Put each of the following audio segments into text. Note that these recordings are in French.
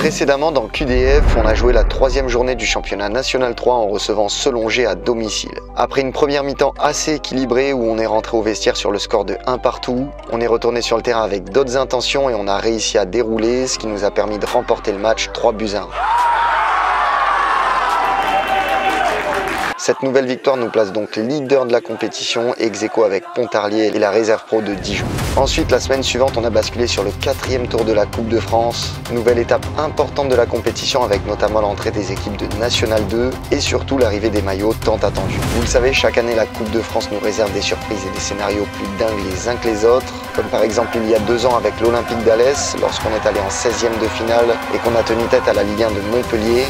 Précédemment, dans QDF, on a joué la troisième journée du championnat National 3 en recevant Solonger à domicile. Après une première mi-temps assez équilibrée où on est rentré au vestiaire sur le score de 1-1, on est retourné sur le terrain avec d'autres intentions et on a réussi à dérouler, ce qui nous a permis de remporter le match 3-1. Cette nouvelle victoire nous place donc leader de la compétition, ex aequo avec Pontarlier et la réserve pro de Dijon. Ensuite, la semaine suivante, on a basculé sur le 4e tour de la Coupe de France. Nouvelle étape importante de la compétition avec notamment l'entrée des équipes de National 2 et surtout l'arrivée des maillots tant attendus. Vous le savez, chaque année, la Coupe de France nous réserve des surprises et des scénarios plus dingues les uns que les autres. Comme par exemple il y a 2 ans avec l'Olympique d'Alès, lorsqu'on est allé en 16e de finale et qu'on a tenu tête à la Ligue 1 de Montpellier.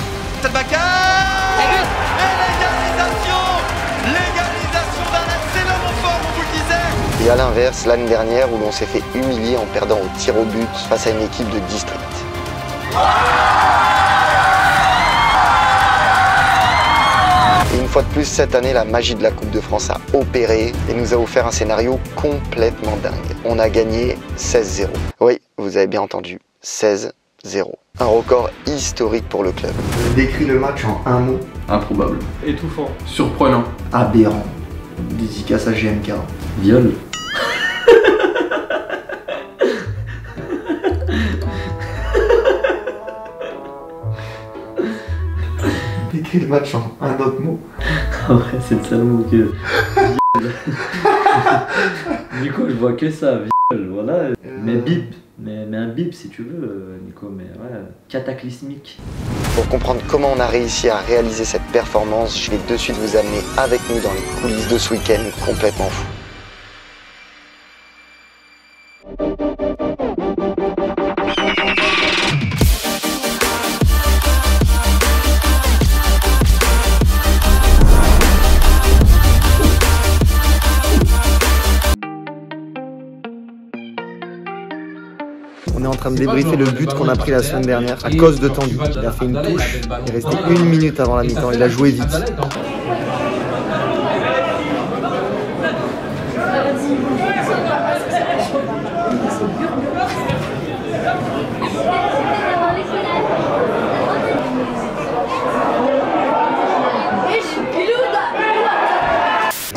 Et à l'inverse, l'année dernière où l'on s'est fait humilier en perdant au tir au but face à une équipe de district. Et une fois de plus, cette année, la magie de la Coupe de France a opéré et nous a offert un scénario complètement dingue. On a gagné 16-0. Oui, vous avez bien entendu, 16-0. Un record historique pour le club. Je décris le match en un mot. Improbable. Étouffant. Surprenant. Aberrant. Dédicace à GMK. Viol. Décris le match en un autre mot. En vrai, c'est le seul mot que... Viol. Du coup, je vois que ça, viol, voilà. Mais bip. Mais un bip si tu veux, Nico, mais ouais, cataclysmique. Pour comprendre comment on a réussi à réaliser cette performance, je vais de suite vous amener avec nous dans les coulisses de ce week-end complètement fou. On est en train de débriefer le but qu'on a pris la semaine dernière à cause de Tanguy. Il a fait une touche, il est resté 1 minute avant la mi-temps, il a joué vite.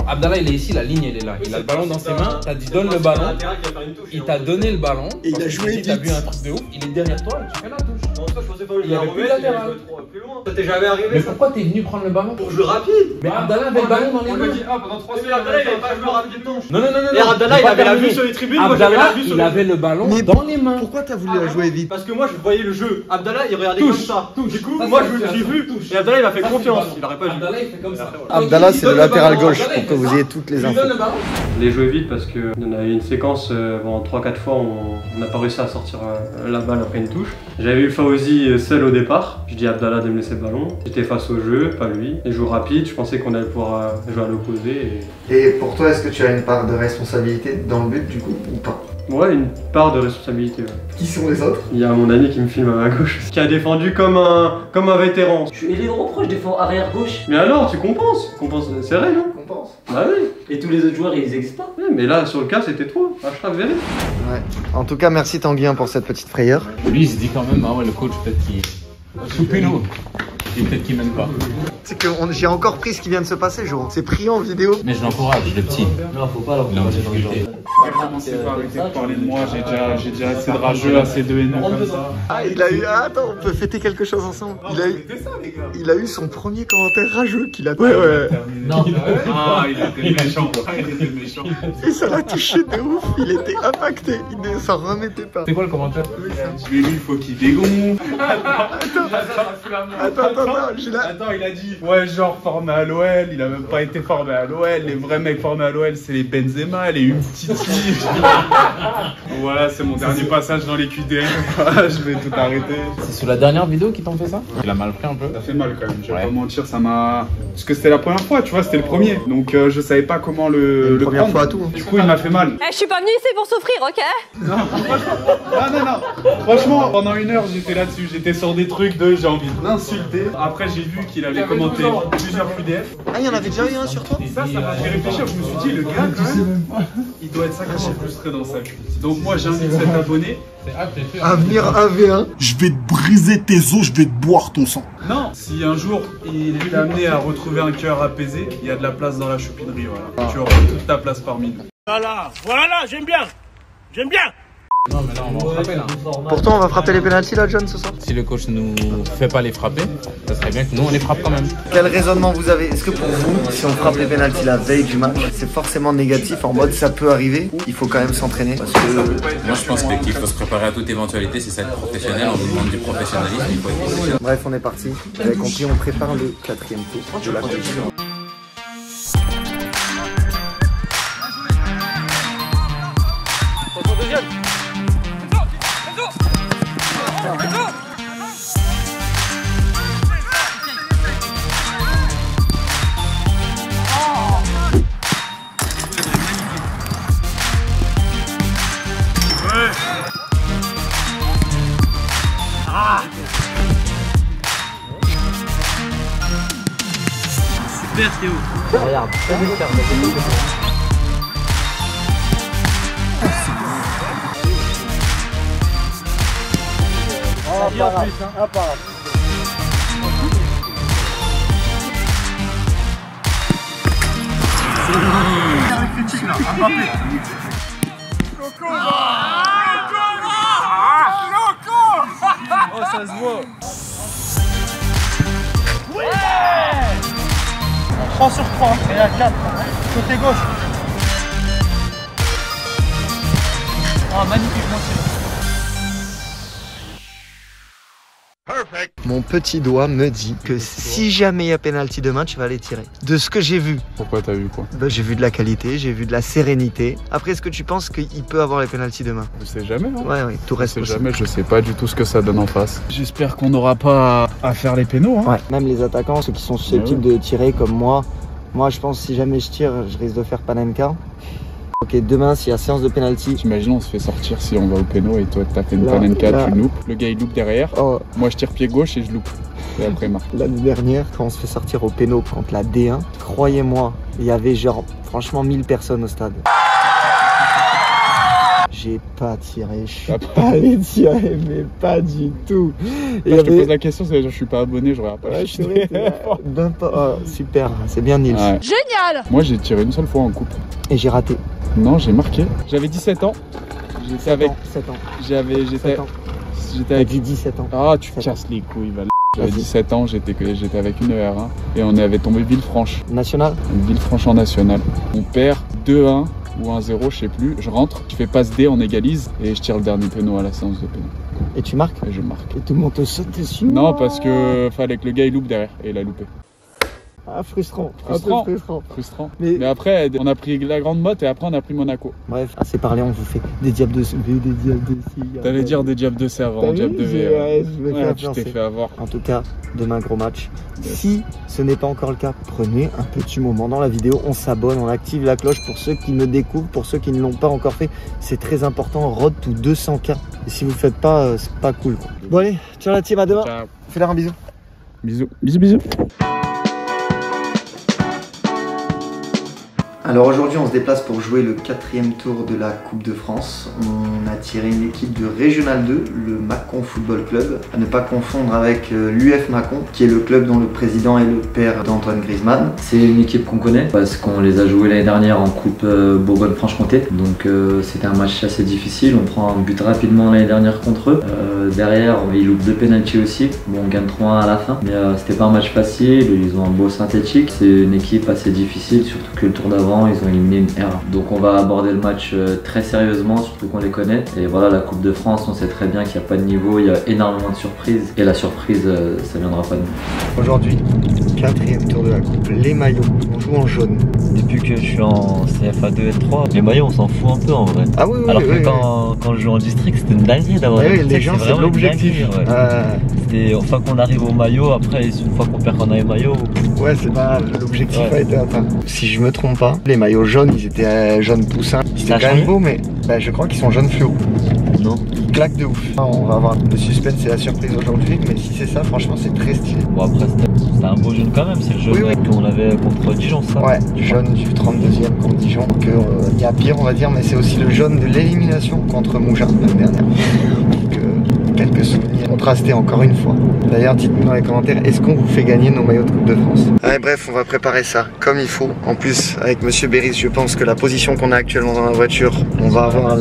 Abdallah il est ici, la ligne elle est là, il a le ballon dans ses mains, t'as dit donne le ballon, il t'a donné le ballon, et il a joué vite, t'as vu un truc de ouf, il est derrière toi et tu fais la touche, il n'y avait plus de latéral, t'es jamais arrivé. Mais pourquoi t'es venu prendre le ballon? Pour jouer rapide. Mais Abdallah avait le ballon dans les mains. Ah pendant 3 semaines, Abdallah il n'avait pas joué rapide non. Non non non non. Et Abdallah il avait la vue sur les tribunes, moi j'avais la vue sur les... il avait le ballon dans les mains. Pourquoi t'as voulu la jouer vite? Parce que moi je voyais le jeu, Abdallah il regardait comme ça. Du coup moi je me suis vu et Abdallah il m'a fait confiance, il n'aurait pas joué. Abdallah il fait comme ça. Abdallah c'est le latéral gauche. Vous avez toutes les infos. Les jouer vite parce qu'il y en a eu une séquence, bon, 3-4 fois on n'a pas réussi à sortir la balle après une touche. J'avais eu Faouzi seul au départ, je dis à Abdallah de me laisser le ballon. J'étais face au jeu, pas lui. Les joues rapides, je pensais qu'on allait pouvoir jouer à l'opposé. Et pour toi, est-ce que tu as une part de responsabilité dans le but du coup ou pas? Ouais, une part de responsabilité. Ouais. Qui sont les autres? Il y a mon ami qui me filme à ma gauche, qui a défendu comme un vétéran. Je suis ailier droit, pourquoi je défends arrière gauche? Mais alors, tu compenses? C'est vrai, non? Compense. Bah oui. Et tous les autres joueurs, ils existent pas? Ouais, mais là, sur le cas, c'était toi, Achraf Verri. Ouais. En tout cas, merci Tanguyen pour cette petite frayeur. Lui, il se dit quand même, ah ouais, le coach, peut-être qu'il... Soupez-nous. Et peut-être qu'il mène pas. C'est que j'ai encore pris ce qui vient de se passer, genre. C'est pris en vidéo. Mais je l'encourage, le petit. Non, faut pas l'encourager. Il a commencé par arrêter de parler de moi, j'ai déjà assez de rageux, assez de haineux comme ça. Ah, il a eu... Ah, attends, on peut fêter quelque chose ensemble. Il a eu son premier commentaire rageux qu'il a... Ouais, ouais. Non. Ah, il était méchant. Et ça l'a touché de ouf, il était impacté, il ne s'en remettait pas. C'est quoi le commentaire? Tu lui, il faut qu'il dégonfle. Attends, il a dit ouais, genre formé à l'OL, il a même pas été formé à l'OL, les vrais mecs formés à l'OL c'est les Benzema, les Umtiti. Voilà, c'est mon dernier passage dans les QDF, je vais tout arrêter. C'est sur la dernière vidéo qu'ils t'ont fait ça? Il a mal pris un peu. Ça fait mal quand même, je vais pas mentir, ça m'a... Parce que c'était la première fois, tu vois, c'était le premier, donc je savais pas comment le première prendre. Fois à tout. Du coup il m'a fait mal. Je suis pas venu ici pour souffrir, ok? Non, franchement, pendant 1 heure j'étais là-dessus, j'étais sur des trucs de j'ai envie de l'insulter. Après, j'ai vu qu'il avait commenté plusieurs QDF. Ah, il y en avait déjà eu un sur toi? Et ça, ça m'a fait réfléchir. Je me suis dit, le gars, quand même, il doit être 50 frustré dans sa vie. Donc, moi, j'invite cet abonné à venir 1v1. Je vais te briser tes os, je vais te boire ton sang. Non, si un jour il est amené à retrouver un cœur apaisé, il y a de la place dans la choupinerie. Voilà. Tu auras toute ta place parmi nous. Voilà, voilà, j'aime bien. J'aime bien. Non mais là on va en frapper là. Pourtant on va frapper les pénaltys là John ce soir. Si le coach nous fait pas les frapper, ça serait bien que nous on les frappe quand même. Quel raisonnement vous avez? Est-ce que pour vous, si on frappe les pénaltys la veille du match, c'est forcément négatif en mode ça peut arriver ou il faut quand même s'entraîner? Parce que moi je pense qu'il faut se préparer à toute éventualité, c'est ça être professionnel, on vous demande du professionnalisme, il faut être professionnel. Bref on est parti, vous avez compris, on prépare le 4ème tour de la Coupe. Super Théo. Regarde, très bien fermé. Oh, ça en plus, hein. Imparable. C'est avec les tics là, Mbappé. Coco. Coco. Oh, ça se voit. Oui. 3 sur 3 et à 4, côté gauche. Oh, magnifique, monsieur. Mon petit doigt me dit que si jamais il y a pénalty demain, tu vas les tirer. De ce que j'ai vu. Pourquoi t'as vu quoi? Bah, j'ai vu de la qualité, j'ai vu de la sérénité. Après, est-ce que tu penses qu'il peut avoir les pénaltys demain? Je sais jamais. Hein. Ouais, ouais, tout reste possible. Jamais, je sais pas du tout ce que ça donne en face. J'espère qu'on n'aura pas à faire les pénaux. Hein. Ouais. Même les attaquants, ceux qui sont susceptibles de tirer comme moi. Moi, je pense que si jamais je tire, je risque de faire Panenka. Ok, demain, s'il y a séance de pénalty. T'imagines, on se fait sortir si on va au péno et toi, t'as fait une Panenka, tu loupes. Le gars, il loupe derrière. Oh. Moi, je tire pied gauche et je loupe. Et après, marque. L'année dernière, quand on se fait sortir au péno contre la D1, croyez-moi, il y avait genre, franchement, 1000 personnes au stade. J'ai pas tiré, je suis pas allé tirer, mais pas du tout. Là, je te pose la question, c'est-à-dire je suis pas abonné, je regarde pas. Ouais, super, c'est bien Nils. Ouais. Génial. Moi j'ai tiré une seule fois en coupe. Et j'ai raté. Non, j'ai marqué. J'avais 17 ans. J'étais avec... 7 ans. J'étais avec... 17 ans. Ah, tu casses les couilles, va. J'avais 17 ans, j'étais avec une ER1 et on avait tombé Villefranche. National. Villefranche en national. On perd 2-1. Ou 1-0, je sais plus, je rentre, je fais passe D, on égalise et je tire le dernier péno à la séance de péno. Et tu marques? Et je marque. Et tout le monde te saute dessus? Non, parce que fallait que le gars il loupe derrière et il a loupé. Ah, frustrant. Mais après, on a pris la grande motte et après on a pris Monaco. Bref, assez parlé, on vous fait des diables de C, des diables de C. T'allais dire des diables de C avant, des diables de V. Ouais, tu t'es fait avoir. En tout cas, demain, gros match. Yes. Si ce n'est pas encore le cas, prenez un petit moment dans la vidéo. On s'abonne, on active la cloche pour ceux qui me découvrent, pour ceux qui ne l'ont pas encore fait. C'est très important, road to 200K. Et si vous ne le faites pas, c'est pas cool. Bon, allez, ciao la team, à demain. Fais-leur un bisou. Bisous, bisous, bisous. Alors aujourd'hui on se déplace pour jouer le 4e tour de la Coupe de France. On a tiré une équipe de Régional 2, le Mâcon Football Club, à ne pas confondre avec l'UF Mâcon, qui est le club dont le président est le père d'Antoine Griezmann. C'est une équipe qu'on connaît parce qu'on les a joués l'année dernière en Coupe Bourgogne-Franche-Comté. Donc c'était un match assez difficile, on prend un but rapidement l'année dernière contre eux. Derrière ils loupent 2 pénaltys aussi, bon on gagne 3-1 à la fin. Mais c'était pas un match facile, ils ont un beau synthétique, c'est une équipe assez difficile, surtout que le tour d'avant ils ont éliminé une R. Donc on va aborder le match très sérieusement, surtout qu'on les connaît. Et voilà, la Coupe de France, on sait très bien qu'il n'y a pas de niveau, il y a énormément de surprises. Et la surprise, ça viendra pas de nous. Aujourd'hui, 4e tour de la Coupe, les maillots, on joue en jaune. Depuis que je suis en CFA 2 et 3, les maillots, on s'en fout un peu en vrai. Ah oui, oui. Alors que oui, quand je joue en district, c'était une dinguerie d'avoir les gens, c'est l'objectif. Ouais. Une fois qu'on arrive au maillot, après, une fois qu'on perd qu'on a les maillots. Ouais, c'est pas l'objectif a été atteint. Si je me trompe pas, les maillots jaunes, ils étaient jaunes poussin. C'était quand même beau, mais bah, je crois qu'ils sont jaunes fluo. Non. claque de ouf. On va avoir le suspense et la surprise aujourd'hui, mais si c'est ça, franchement, c'est très stylé. Bon, après, c'était un beau jaune quand même, c'est le jaune qu'on avait contre Dijon, ça. Ouais, jaune du 32e contre Dijon. Donc, il y a pire, on va dire, mais c'est aussi le jaune de l'élimination contre Montjard l'année dernière. Donc, quelques souvenirs contrastés encore une fois. D'ailleurs, dites-nous dans les commentaires, est-ce qu'on vous fait gagner nos maillots de Coupe de France? Allez, bref, on va préparer ça comme il faut. En plus, avec Monsieur Béris, je pense que la position qu'on a actuellement dans la voiture, on va avoir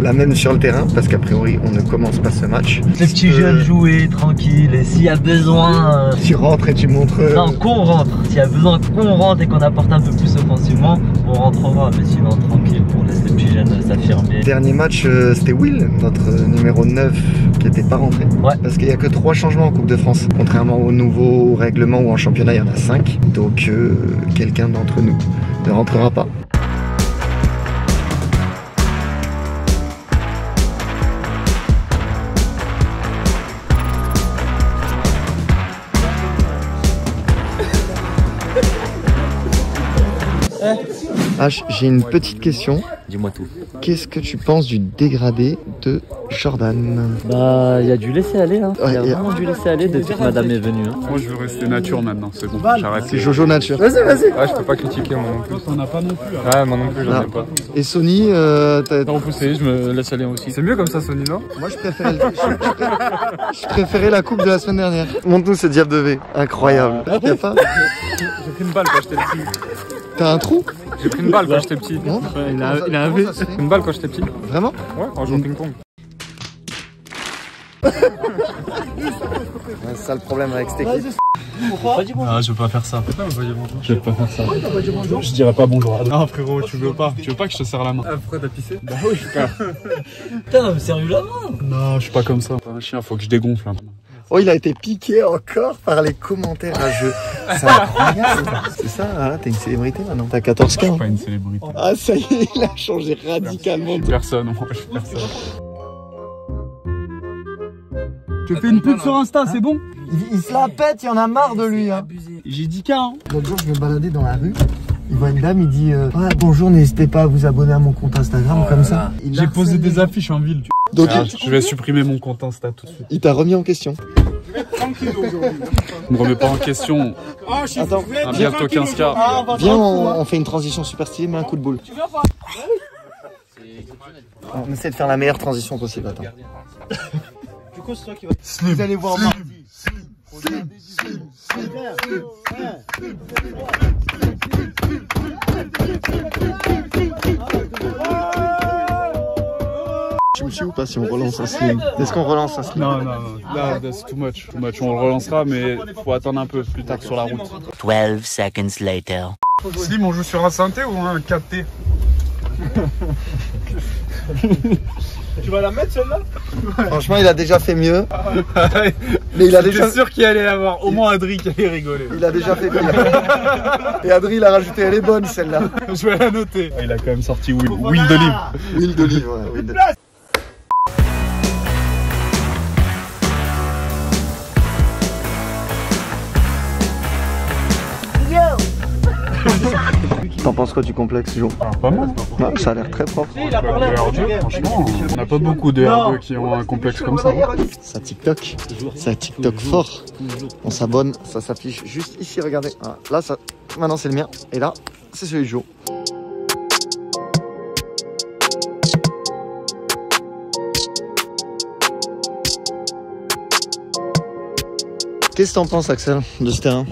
la même sur le terrain, parce qu'a priori, on ne commence pas ce match. Les petits jeunes jouer tranquille, et s'il y a besoin... Tu rentres et tu montres... Non, qu'on rentre. S'il y a besoin qu'on rentre et qu'on apporte un peu plus offensivement, on rentrera, mais sinon, tranquille, on laisse les petits jeunes s'affirmer. Dernier match, c'était Will, notre numéro 9, qui n'était pas rentré. Ouais. Parce qu'il n'y a que 3 changements en Coupe de France. Contrairement au nouveau règlement ou en championnat, il y en a 5. Donc quelqu'un d'entre nous ne rentrera pas. H, j'ai une petite question. Dis-moi tout. Qu'est-ce que tu penses du dégradé de Jordan? Bah, il y a du laisser aller, hein. Il y a vraiment du laisser aller depuis que madame est venue. Hein. Moi, je veux rester nature maintenant, c'est bon. J'arrête. C'est Jojo nature. Vas-y, vas-y. Ah, je peux pas critiquer, moi non plus. T'en as pas non plus. Hein. Ah, moi non plus, j'en ai pas. Et Sony, t'as repoussé, je me laisse aller aussi. C'est mieux comme ça, Sony, non? Moi, je préférais, je préférais la coupe de la semaine dernière. Monte-nous ce diable de V. Incroyable. T'as pas? J'ai pris une balle quand j'étais petit. T'as un trou? J'ai pris une balle quand j'étais petit. Non, il a une balle quand j'étais petit. Vraiment? Ouais, quand je joue au ping-pong. C'est ça le problème avec cette équipe. Pourquoi? Ah, je veux pas faire ça. Pourquoi on va pas dire bonjour? Je veux pas faire ça. Pourquoi t'as pas dit bonjour? Je dirais pas bonjour. Non, frérot, tu veux pas. Tu veux pas que je te serre la main? Ah, pourquoi t'as pissé? Bah oui, frère. Putain, mais sérieux la main? Non, je suis pas comme ça. T'as un chien, faut que je dégonfle. Oh, il a été piqué encore par les commentaires à jeu. C'est incroyable. C'est ça, hein, t'es une célébrité maintenant. T'as 14K. Je suis pas une célébrité. Ah, ça y est, il a changé radicalement. Je suis personne, moi, je suis personne. Je fais une pub sur Insta, c'est bon? Il se la pète, il y en a marre de lui. Hein. J'ai dit qu'un. Hein. L'autre jour, je me baladais dans la rue. Il voit une dame, il dit ah, bonjour, n'hésitez pas à vous abonner à mon compte Instagram, comme ça. J'ai posé des affiches en ville. Donc, je vais supprimer mon compte Insta tout de suite. Il t'a remis en question. Je vais être tranquille aujourd'hui. Ne me remets pas en question. Ah, attends, bientôt 15K. Ah, viens, on fait une transition super stylée, mais un coup de boule. Tu veux pas? On essaie de faire la meilleure transition possible. Attends. Du coup, c'est toi qui vas. Vous allez voir mardi. Tu me suis ou pas si on relance un slim? Est-ce qu'on relance un slim? Non, non, non, that's too much. Too much. On le relancera, mais faut attendre un peu plus tard sur la route. 12 seconds later. Slim, on joue sur un synthé ou un 4T? Tu vas la mettre celle-là? Franchement, il a déjà fait mieux. Mais il a déjà. J'étais sûr qu'il allait l'avoir. Au moins, Adri qui allait rigoler. Il a déjà fait mieux. Et Adri, il a rajouté, elle est bonne celle-là. Je vais la noter. Il a quand même sorti Will. Will d'olive. Will d'olive, ouais. Will d'olive. T'en penses quoi du complexe, Jo? Ah, pas mal. Non, ça a l'air très propre. Franchement, on n'a pas beaucoup de R2 qui ont un complexe comme ça. Ça TikTok. Ça TikTok fort. On s'abonne. Ça s'affiche juste ici, regardez. Là, ça. Maintenant, c'est le mien. Et là, c'est celui de Jo. Qu'est-ce que t'en penses, Axel, de ce terrain?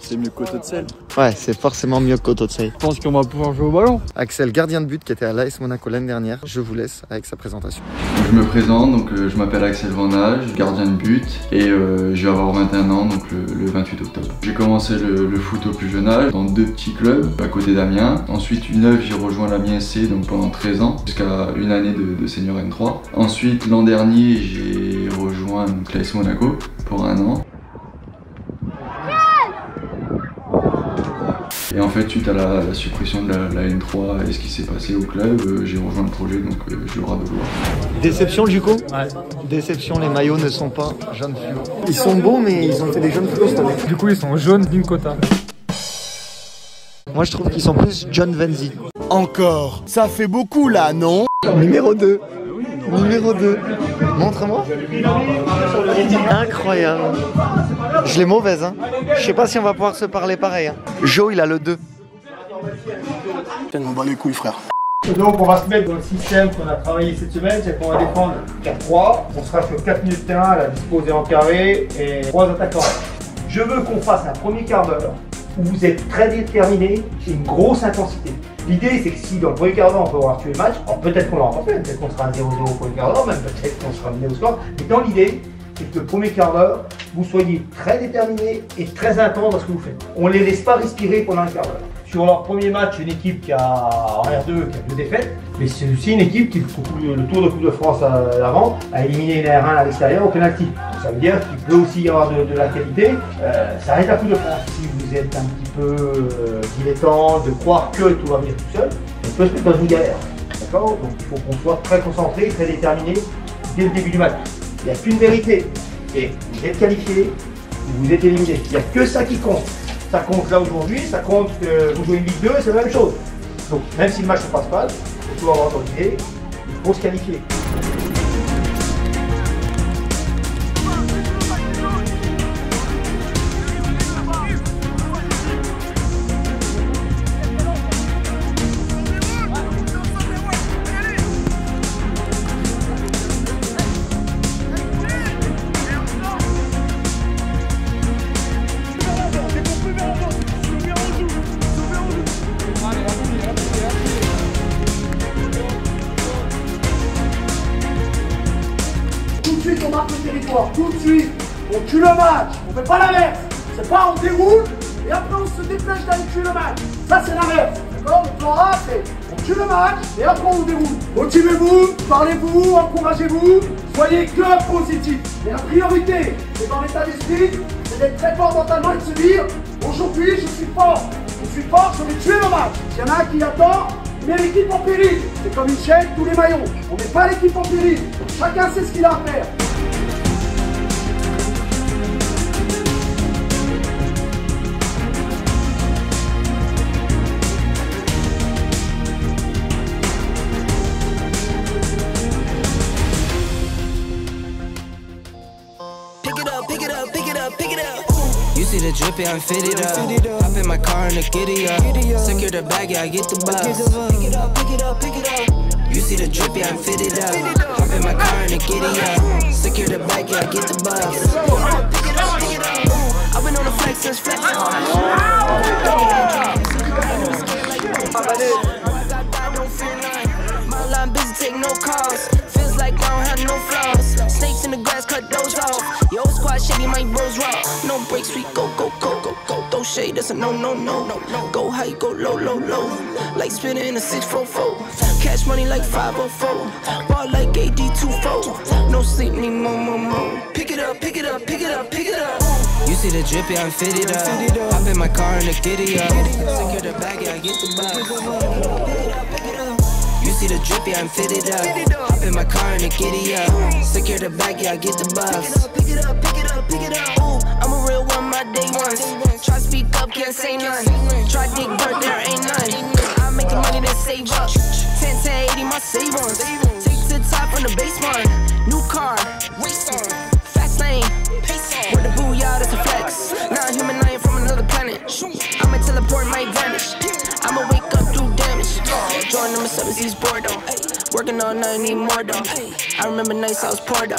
C'est mieux que Coteau de Sel. Ouais, c'est forcément mieux que Coteau de Sel. Je pense qu'on va pouvoir jouer au ballon. Axel, gardien de but qui était à l'AS Monaco l'année dernière. Je vous laisse avec sa présentation. Je me présente, donc je m'appelle Axel Vanhaecke, gardien de but. Et je vais avoir 21 ans, donc le 28 octobre. J'ai commencé le foot au plus jeune âge, dans 2 petits clubs, à côté d'Amiens. Ensuite, U9, j'ai rejoint l'Amiens SC donc pendant 13 ans, jusqu'à une année de senior N3. Ensuite, l'an dernier, j'ai rejoint l'AS Monaco pour un an. Et en fait, suite à la suppression de la N3 et ce qui s'est passé au club, j'ai rejoint le projet, donc j'ai le droit de le voir. Déception, Juco? Ouais. Déception, les maillots ne sont pas jaunes fluo. Ils sont bons, mais ils ont fait des jaunes fluo cette année. Du coup, ils sont jaunes d'une quota. Moi, je trouve qu'ils sont plus John Venzi. Encore? Ça fait beaucoup, là, non? Numéro 2. mon numéro 2. Montre-moi. Incroyable. Je l'ai mauvaise, hein. Je sais pas si on va pouvoir se parler pareil. Hein. Joe, il a le 2. On bat les couilles, frère. Donc on va se mettre dans le système qu'on a travaillé cette semaine, c'est qu'on va défendre 4-3. On sera sur 4 milieux de terrain, la disposée en carré et 3 attaquants. Je veux qu'on fasse un premier quart d'heure où vous êtes très déterminés et une grosse intensité. L'idée c'est que si dans le premier quart d'heure on peut avoir tué le match, peut-être qu'on l'aura pas fait, peut-être qu'on sera à 0-0 au premier quart d'heure, même peut-être qu'on sera mené au score, mais dans l'idée c'est que le premier quart d'heure, vous soyez très déterminés et très intenses dans ce que vous faites. On ne les laisse pas respirer pendant un quart d'heure. Sur leur premier match, une équipe qui a en R2 qui a 2 défaites, mais c'est aussi une équipe qui, le tour de Coupe de France avant, a éliminé une R1 à l'extérieur au penalty. Ça veut dire qu'il peut aussi y avoir de la qualité. Ça reste la Coupe de France. Si vous êtes un petit peu dilettant de croire que tout va venir tout seul, on peut se mettre dans une galère. D'accord ? Donc il faut qu'on soit très concentré, très déterminé dès le début du match. Il n'y a qu'une vérité. Et vous êtes qualifié, vous êtes éliminé. Il n'y a que ça qui compte. Ça compte là aujourd'hui, ça compte que vous jouez une Ligue 2, c'est la même chose. Donc même si le match ne passe pas, il faut avoir entendu, il faut se qualifier. Tout de suite, on tue le match, on fait pas l'inverse, c'est pas on déroule et après on se dépêche d'aller tuer le match, ça c'est l'inverse, d'accord? Le plan A c'est on tue le match et après on déroule. Motivez-vous, parlez-vous, encouragez-vous, soyez que positif. Mais la priorité, c'est dans l'état d'esprit, c'est d'être très fort mentalement et de se dire aujourd'hui je suis fort, je vais tuer le match. Il y en a un qui attend, il met l'équipe en péril, c'est comme une chaîne, tous les maillons, on met pas l'équipe en péril, chacun sait ce qu'il a à faire. The drip, yeah, I'm fitted up. Hop in my car and a giddy up. Secure the bag, yeah, I get the bus. Pick it up, pick it up, pick it up. You see the drip, yeah, I'm fitted up. Hop in my car and a giddy up. Secure the bag, yeah, I get the bus. Pick it up, pick it up. I've been on the flex since flex. I don't fear none. My line busy, take no calls. Feels like I don't have no flaws. Snakes in the grass, cut those off. Yo, squad shady, my bros rock. No breaks, we go, go, go, go, go. Throw shade, that's a no, no, no, no, no. Go high, go low, low, low. Like spinning in a 644. Cash money like 504. Ball like AD24. No sleep, need more, more, more. Pick it up, pick it up, pick it up, pick it up. You see the drip, yeah, I'm fitted up. Hop in my car and a giddy up. Secure the bag, yeah, I get the bus. Pick it up, pick it up. You see the drip, yeah, I'm fitted up. Hop in my car and a giddy up. Secure the bag, yeah, I get the bus. Pick it up, pick it up, pick it up. Ooh, I'm a real one, my day ones. Try speak up, can't say none. Try dig dirt, there ain't none. I make the money that save up. 10 to 80, my save ones. Take to the top on the baseline. New car, race on. Fast lane, pace on. With the booyah, that's a flex. Not a human, I ain't from another planet. I'ma teleport, might vanish. I'ma wake up, do damage. Join number 7, he's bored though. Working all night, need more though. I remember nights I was poor though.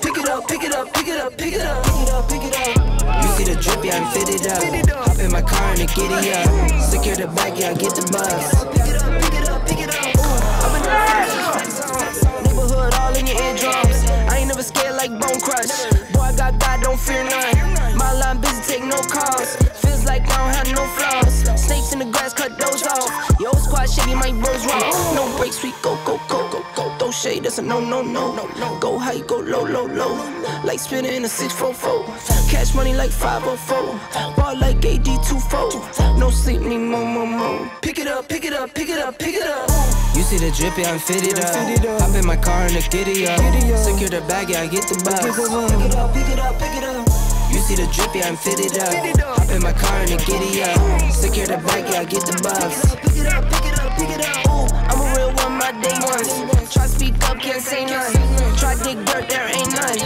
Pick it up, pick it up, pick it up, pick it up, pick it up, pick it up. You see the drip, yeah, I'm fitted up. Hop in my car and a giddy up. Secure the bike, yeah, I get the bus. Pick it up, pick it up, pick it up, pick it up. I've been down neighborhood, all in your eardrums. I ain't never scared like Bone Crush. Boy, I got God, don't fear none. My line busy, take no calls. Feels like I don't have no flaws. Snakes in the grass, cut those off. Yo, squad shady, my bros wrong. No breaks, we go, go, go, go, go. Shade, that's a no, no, no, no, no. Go high, go low, low, low. Like spinning in a 644. Cash money like 504. Ball like AD24. No sleep, need more, more, more. Pick it up, pick it up, pick it up, pick it up. You see the drip, yeah, I'm fitted up. Hop in my car and a giddy up. Secure the bag, yeah, I get the bus. Pick it up, pick it up, pick it up. You see the drip, yeah, I'm fitted up. Hop in my car and a giddy up. Secure the bag, yeah, I get the bus. Pick it up, pick it up, pick it up. Ooh, I'm a real one. my day ones. Try speak up, can't say none. Try dig dirt, there ain't none.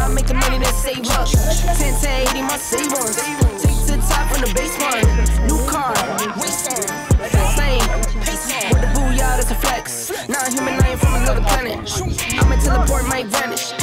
I make the money that save up. 10 to 80, my save ones. Take to the top from the baseline. New car, same. With the booyah, that's a flex. Not human, I ain't from another planet. I'ma teleport, might vanish.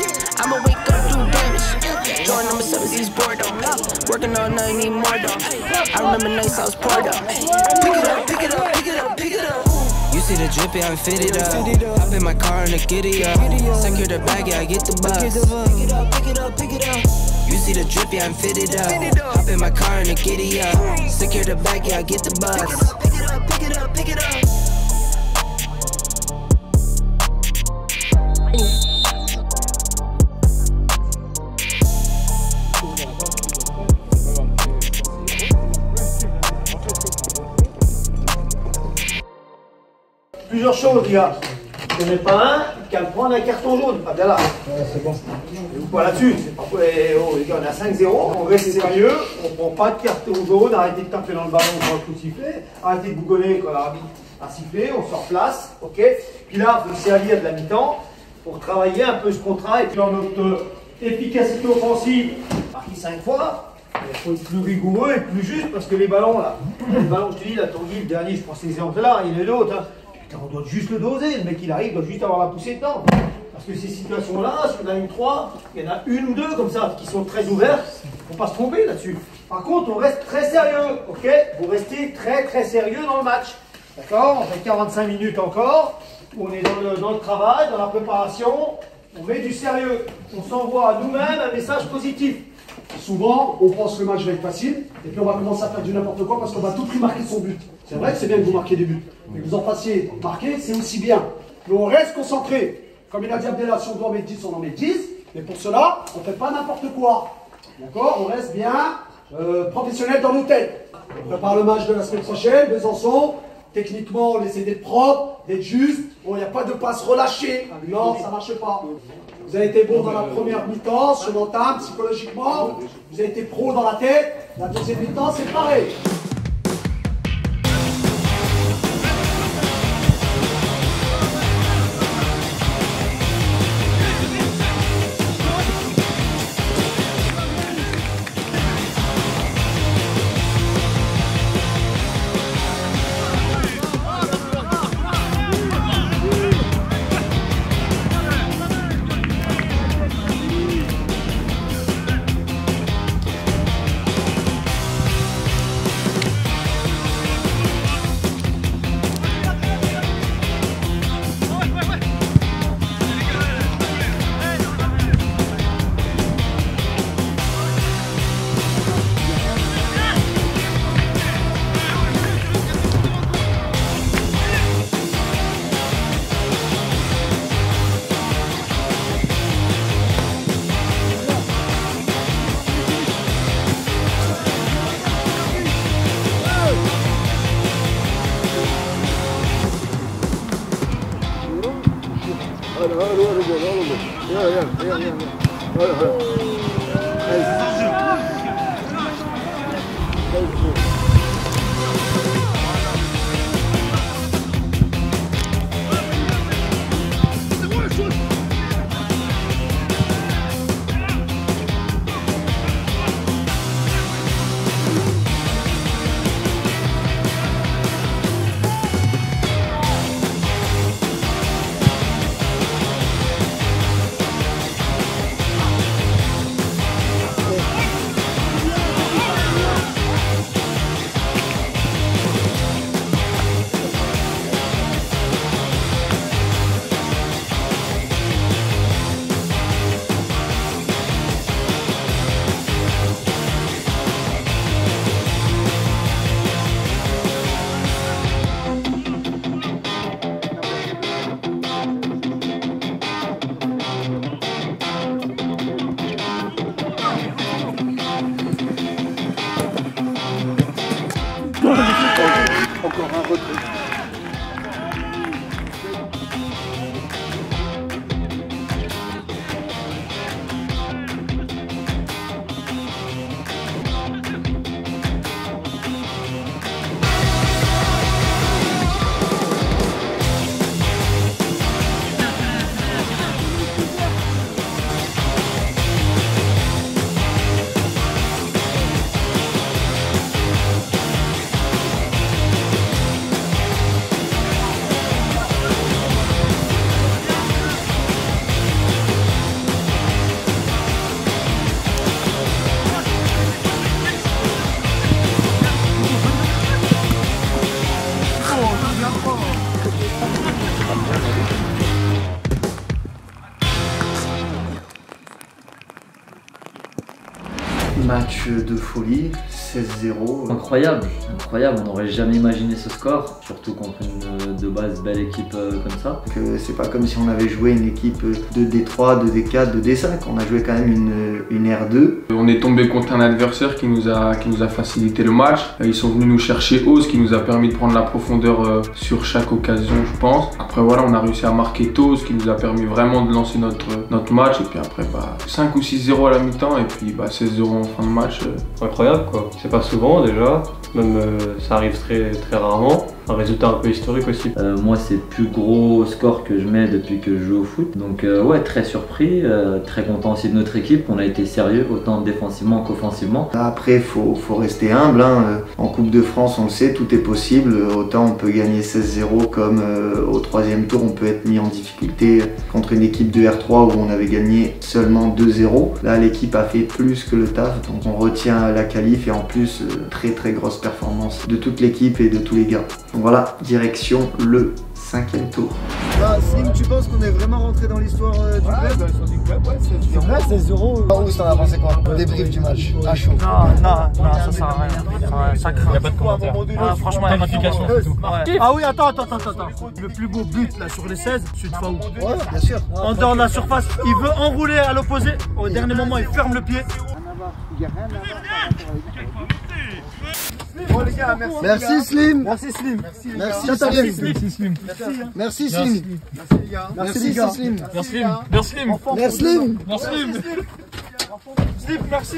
I'ma wake up, do damage. Join number 7, he's bored up. Working all night, need more though. I remember nights I was poured up. Pick it up, pick it up, pick it up, pick it up. You see the drippy, I'm fitted up. Hop in my car and the giddy up. Secure the bag, yeah, I get the bus. Pick it up, pick it up, pick it up. You see the drippy, I'm fitted up. Hop in my car and the giddy up. Secure the bag, yeah, I get the bus. Pick it up, pick it up, pick it up, pick it up. Plusieurs choses, les gars. Je n'en ai pas un qui va me prendre un carton jaune. Ah, bien là. Ouais, c'est bon. Et vous pas là-dessus. Oh, les gars, on est à 5-0. On reste sérieux. On prend pas de carton jaune. Arrêtez de taper dans le ballon quand le coup de sifflet. Arrêtez de bougonner quand l'arbitre a sifflé. On se replace. OK. Puis là, il faut servir de la mi-temps pour travailler un peu ce contrat. Et puis dans notre efficacité offensive, marquer 5 fois. Il faut être plus rigoureux et plus juste parce que les ballons, là. Les ballons, je te dis, la Tanguy, le dernier, je prends ces exemples-là. Il est l'autre. Hein. On doit juste le doser, le mec il arrive, il doit juste avoir la poussée dedans. Parce que ces situations-là, sur la ligne 3, il y en a une ou deux comme ça, qui sont très ouvertes, il ne faut pas se tromper là-dessus. Par contre, on reste très sérieux, ok? Vous restez très sérieux dans le match, d'accord? On fait 45 minutes encore, on est dans le travail, dans la préparation, on met du sérieux. On s'envoie à nous-mêmes un message positif. Souvent, on pense que le match va être facile, et puis on va commencer à faire du n'importe quoi parce qu'on va tout prix marquer son but. C'est vrai que c'est bien que vous marquiez des buts, mais que vous en fassiez marquer, c'est aussi bien. Mais on reste concentré. Comme il a dit Abdellah, si on doit en mettre 10, on en met 10, mais pour cela, on ne fait pas n'importe quoi. D'accord? On reste bien professionnel dans nos têtes. On prépare le match de la semaine prochaine, Besançon. Techniquement, on essaie d'être propre, d'être juste. Bon, il n'y a pas de passe relâchée. Non, ça ne marche pas. Vous avez été bon dans la première mi-temps, sur l'entame, psychologiquement. Vous avez été pro dans la tête. La deuxième mi-temps, c'est pareil. Match de folie, 16-0. Incroyable, incroyable, on n'aurait jamais imaginé ce score, surtout contre une de base belle équipe comme ça. C'est pas comme si on avait joué une équipe de D3, de D4, de D5, on a joué quand même une R2. On est tombé contre un adversaire qui nous a facilité le match. Ils sont venus nous chercher haut, ce qui nous a permis de prendre la profondeur sur chaque occasion, je pense. Après voilà, on a réussi à marquer tôt, ce qui nous a permis vraiment de lancer notre match. Et puis après, 5 ou 6-0 à la mi-temps et puis 16-0 en fin de match. Incroyable quoi, c'est pas souvent déjà, même ça arrive très rarement. Un résultat un peu historique aussi. Moi c'est le plus gros score que je mets depuis que je joue au foot. Donc ouais, très surpris, très content aussi de notre équipe. On a été sérieux autant défensivement qu'offensivement. Après il faut rester humble, hein. En Coupe de France on le sait, tout est possible. Autant on peut gagner 16-0 comme au troisième tour on peut être mis en difficulté contre une équipe de R3 où on avait gagné seulement 2-0. Là l'équipe a fait plus que le taf, donc on retient la qualif et en plus très grosse performance de toute l'équipe et de tous les gars. Voilà, direction le 5e tour. Ah, Slim, tu penses qu'on est vraiment rentré dans l'histoire du club? Ouais, c'est 16-0. Où ça en a pensé quoi? On débrief du match, à chaud. Non, ça sert à rien. Ça craint. Y'a pas de commentaire. Franchement, la qualification. Ah oui, attends. Le plus beau but là sur les 16, c'est de Faou. Ouais, bien sûr. En dehors de la surface, il veut enrouler à l'opposé. Au dernier moment, il ferme le pied. Il y a rien à voir. Bon, les gars, merci. Merci Slim. Merci Slim. Merci Slim. Merci Slim. Merci Slim. Merci Slim. Merci Slim. Merci Slim. Merci Slim. Slip, merci.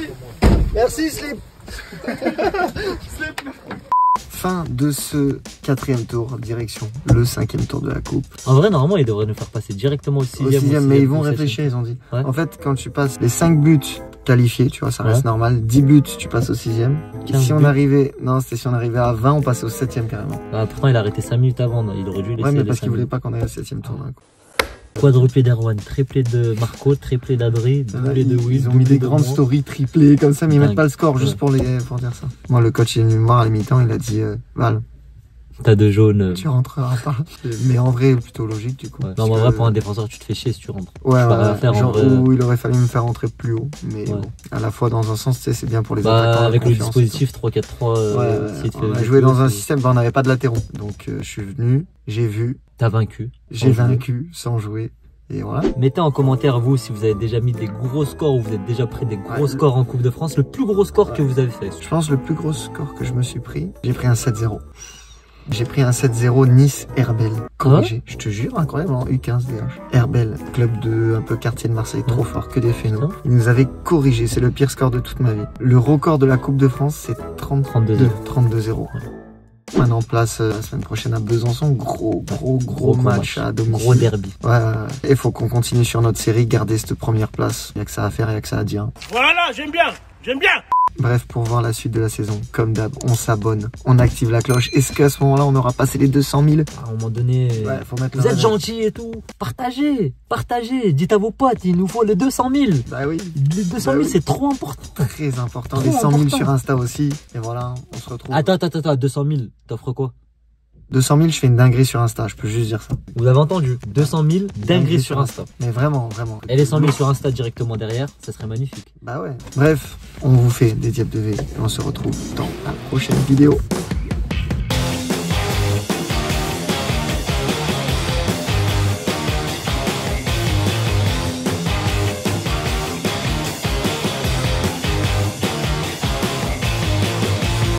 Merci Slip. Fin de ce 4e tour, direction le 5e tour de la coupe. En vrai, normalement, ils devraient nous faire passer directement au 6e, mais ils vont réfléchir, ils ont dit. Ouais. En fait, quand tu passes les 5 buts qualifiés, tu vois, ça reste normal. 10 buts, tu passes au 6e. Si on arrivait, à 20, on passait au 7e carrément. Bah, pourtant, il a arrêté 5 minutes avant, il aurait dû laisser. Ouais, mais parce qu'il voulait pas qu'on aille au 7e tour d'un coup. Quadruplé d'Erwan, triplé de Marco, triplé d'Adré, doublé de Will. Ils ont mis des grandes stories triplées comme ça, mais ils mettent pas le score juste pour dire ça. Moi, le coach, il est venu me voir à la mi-temps, il a dit Val, t'as deux jaunes. Tu rentreras pas. Mais en vrai, plutôt logique du coup. Ouais. Non, en vrai, pour un défenseur, tu te fais chier si tu rentres. Ouais, genre où il aurait fallu me faire rentrer plus haut. Mais bon, à la fois, dans un sens, tu sais, c'est bien pour les attaquants. Avec le dispositif 3-4-3, on a joué dans un système, on n'avait pas de latéraux. Donc, je suis venu, j'ai vu. T'as vaincu. J'ai vaincu sans jouer. Et voilà. Mettez en commentaire, vous, si vous avez déjà mis des gros scores ou vous êtes déjà pris des gros scores en Coupe de France. Le plus gros score que vous avez fait. Je pense le plus gros score que je me suis pris, j'ai pris un 7-0. J'ai pris un 7-0 Nice Herbel. Corrigé, je te jure, incroyable, en U15 DH. Herbel, club de un peu quartier de Marseille, trop fort, que des phénomènes. Ils nous avaient corrigé, c'est le pire score de toute ma vie. Le record de la Coupe de France, c'est 32-0. Maintenant, place la semaine prochaine à Besançon. Gros match à domicile. Gros derby. Ouais, et faut qu'on continue sur notre série, garder cette première place. Y'a que ça à faire, y'a que ça à dire. Voilà, j'aime bien. Bref, pour voir la suite de la saison, comme d'hab, on s'abonne, on active la cloche. Est-ce qu'à ce moment-là, on aura passé les 200 000 à un moment donné, faut mettre vous êtes gentils et tout. Partagez. Dites à vos potes, il nous faut les 200 000. Bah oui. Les 200 000, c'est trop important. Très important. Les 100 000 sur Insta aussi. Et voilà, on se retrouve. Attends, 200 000, t'offres quoi? 200 000, je fais une dinguerie sur Insta, je peux juste dire ça. Vous avez entendu, 200 000, dinguerie sur Insta. Mais vraiment. Et les 100 000 sur Insta directement derrière, ça serait magnifique. Bah ouais. Bref, on vous fait des diables de V et on se retrouve dans la prochaine vidéo.